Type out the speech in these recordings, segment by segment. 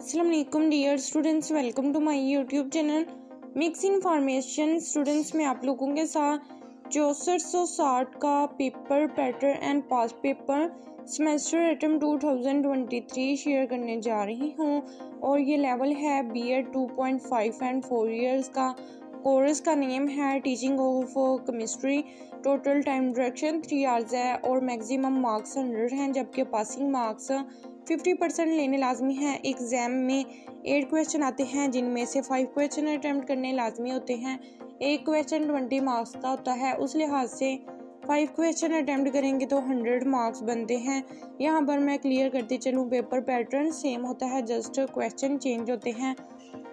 Assalamu alaikum dear students, welcome to my YouTube channel Mixed Information Students में आप लोगों के साथ 6460 का paper pattern and past paper semester autumn 2023 share करने जा रही हूँ और ये लेवल है B.Ed 2.5 एंड 4 years का। कोर्स का नेम है teaching of chemistry. Total time duration 3 hours है और मैक्सिमम मार्क्स 100 हैं, जबकि पासिंग मार्क्स 50% लेने लाजमी हैं। एग्ज़ाम में 8 क्वेश्चन आते हैं, जिनमें से 5 क्वेश्चन अटैम्प्ट करने लाजमी होते हैं। एक क्वेश्चन 20 मार्क्स का होता है, उस लिहाज से 5 क्वेश्चन अटैम्प्ट करेंगे तो 100 मार्क्स बनते हैं। यहाँ पर मैं क्लियर करते चलूँ, पेपर पैटर्न सेम होता है, जस्ट क्वेश्चन चेंज होते हैं।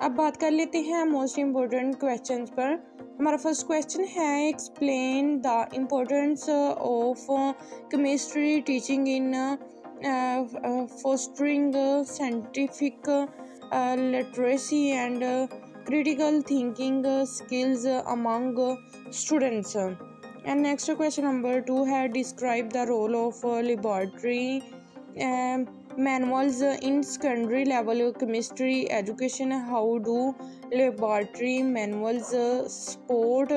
अब बात कर लेते हैं मोस्ट इम्पोर्टेंट क्वेश्चन पर। हमारा फर्स्ट क्वेश्चन है explain the importance of chemistry teaching in fostering scientific literacy and critical thinking skills among students. And next question number 2 है describe the role of laboratory manuals in secondary level chemistry education. How do laboratory manuals support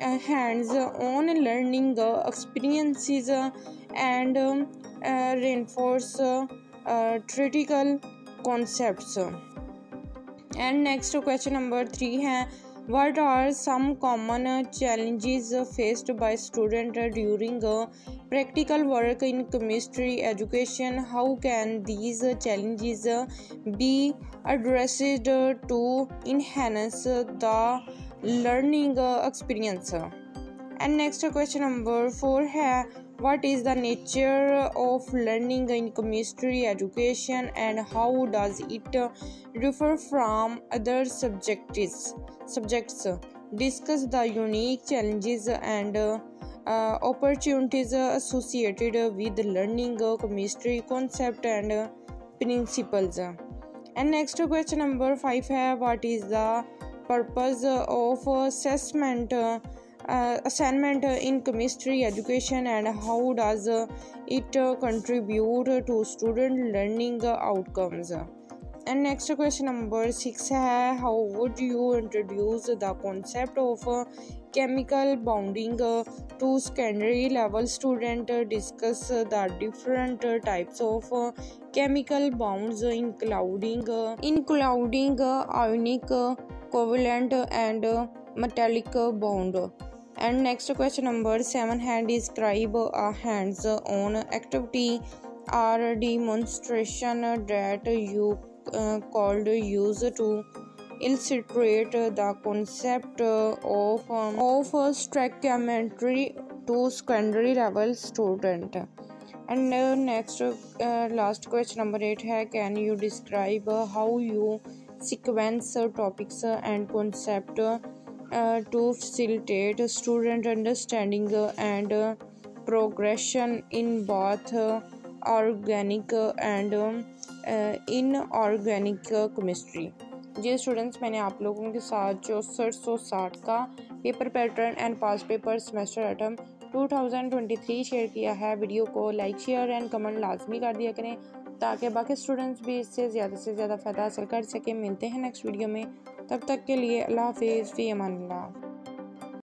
hands-on learning experiences and reinforce theoretical concepts? And next question number 3 है what are some common challenges faced by student during practical work in chemistry education? How can these challenges be addressed to enhance the learning experience? And next question number 4 है what is the nature of learning in chemistry education and how does it differ from other subjects? Discuss the unique challenges and opportunities associated with learning chemistry concept and principles. And next question number 5 है what is the purpose of assignment in chemistry education and how does it contribute to student learning outcomes? And next question number 6 है how would you introduce the concept of chemical bonding to secondary level student? Discuss the different types of chemical bonds including ionic, covalent and metallic bond. And next question number 7 है describe a hands-on activity or demonstration that you called use to illustrate the concept of stoichiometry to secondary level student. And next last question number 8 है can you describe how you sequence topics and concept to facilitate student understanding and progression in both organic and inorganic chemistry. जी students, मैंने आप लोगों के साथ 6460 का paper pattern and past paper semester autumn 2023 share किया है। वीडियो को लाइक शेयर एंड कमेंट लाजमी कर दिया करें ताकि बाकी स्टूडेंट्स भी इससे ज़्यादा फ़ायदा हासिल कर सकें। मिलते हैं नेक्स्ट वीडियो में, तब तक के लिए अल्लाह हाफ़िज़, फ़ी अमान अल्लाह।